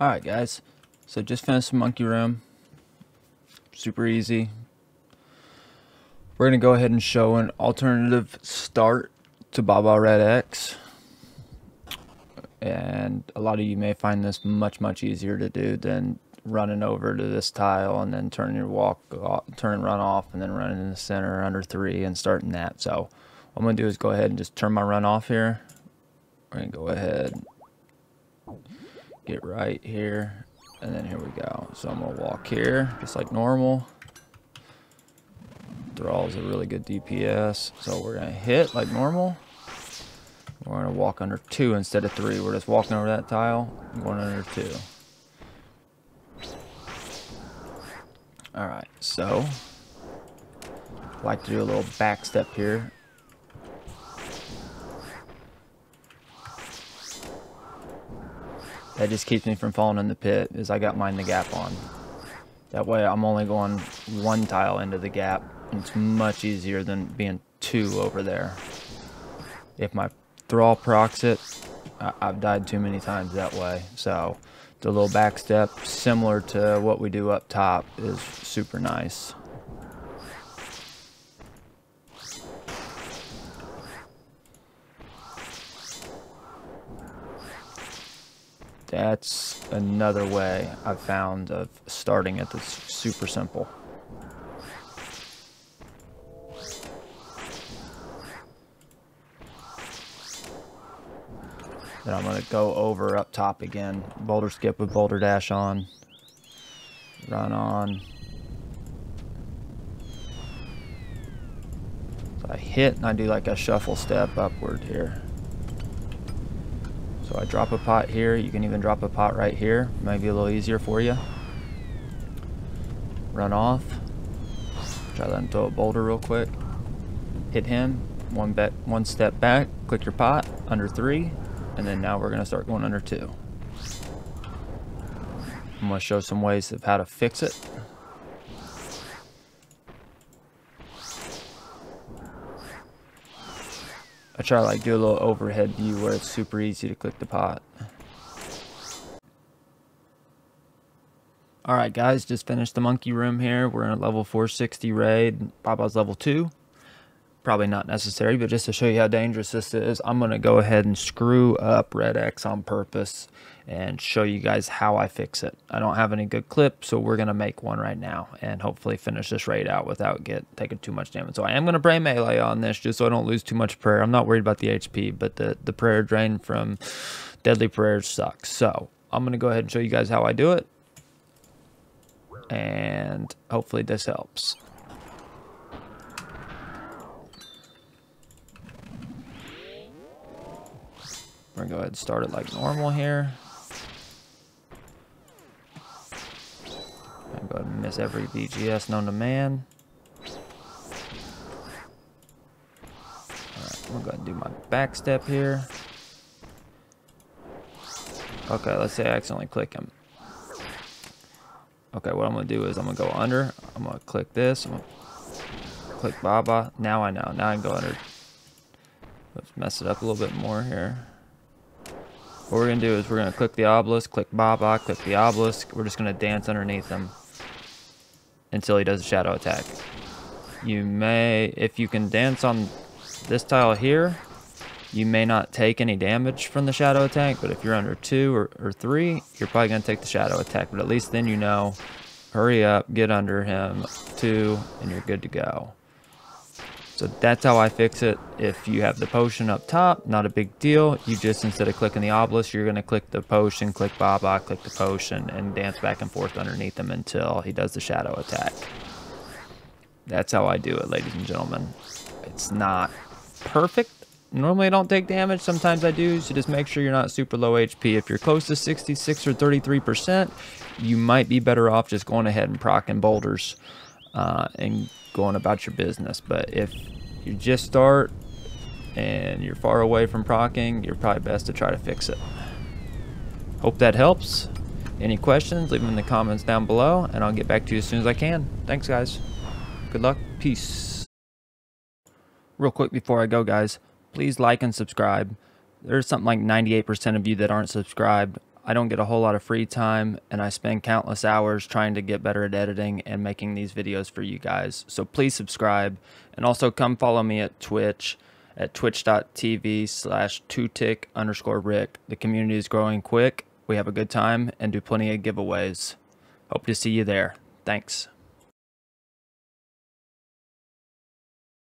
Alright guys, so just finished Monkey Room, super easy. We're going to go ahead and show an alternative start to Baba Red X. And a lot of you may find this much easier to do than running over to this tile and then turn your walk off, turn run off, and then running in the center under three and starting that. So what I'm going to do is go ahead and just turn my run off here. We're going to go ahead, get right here, and then here we go. So I'm going to walk here just like normal. Thrall is a really good DPS, so we're gonna hit like normal. We're gonna walk under two instead of three. We're just walking over that tile, going under two. All right, so I like to do a little back step here. That just keeps me from falling in the pit, is I got mine the gap on. That way I'm only going one tile into the gap. It's much easier than being two over there. If my Thrall procs it, I've died too many times that way. So the little back step, similar to what we do up top, is super nice. That's another way I've found of starting it that's super simple. Then I'm going to go over up top again. Boulder skip with Boulder Dash on. Run on. So I hit and I do like a shuffle step upward here. So I drop a pot here. You can even drop a pot right here. Might be a little easier for you. Run off. Try to let him throw a boulder real quick. Hit him. One step back. Click your pot. Under three. And then now we're going to start going under two. I'm going to show some ways of how to fix it. I try to like do a little overhead view where it's super easy to click the pot. Alright guys, just finished the Monkey Room here. We're in a level 460 raid. Baba's level 2. Probably not necessary, but just to show you how dangerous this is, I'm going to go ahead and screw up Red X on purpose and show you guys how I fix it. I don't have any good clips, so we're going to make one right now and hopefully finish this raid out without taking too much damage. So I am going to pray melee on this just so I don't lose too much prayer. I'm not worried about the HP, but the prayer drain from deadly prayers sucks. So I'm going to go ahead and show you guys how I do it, and hopefully this helps. We're going to go ahead and start it like normal here. I'm going to go ahead and miss every BGS known to man. Alright, I'm going to go ahead and do my back step here. Okay, let's say I accidentally click him. Okay, what I'm going to do is I'm going to go under. I'm going to click this. I'm going to click Baba. Now I know. Now I can go under. Let's mess it up a little bit more here. What we're going to do is we're going to click the obelisk, click Baba, click the obelisk. We're just going to dance underneath him until he does a shadow attack. You may, if you can dance on this tile here, you may not take any damage from the shadow attack, but if you're under two or three, you're probably going to take the shadow attack. But at least then you know, hurry up, get under him, two, and you're good to go. So that's how I fix it. If you have the potion up top, not a big deal. You just, instead of clicking the obelisk, you're going to click the potion, click Baba, click the potion, and dance back and forth underneath him until he does the shadow attack. That's how I do it, ladies and gentlemen. It's not perfect. Normally I don't take damage. Sometimes I do, so just make sure you're not super low HP. If you're close to 66 or 33%, you might be better off just going ahead and proccing boulders and going about your business. But if you just start and you're far away from proccing, you're probably best to try to fix it. Hope that helps. Any questions, leave them in the comments down below, and I'll get back to you as soon as I can. Thanks guys, good luck, peace. Real quick before I go guys, please like and subscribe. There's something like 98% of you that aren't subscribed. I don't get a whole lot of free time, and I spend countless hours trying to get better at editing and making these videos for you guys. So please subscribe, and also come follow me at Twitch at twitch.tv/2tick_Rick. The community is growing quick. We have a good time and do plenty of giveaways. Hope to see you there. Thanks.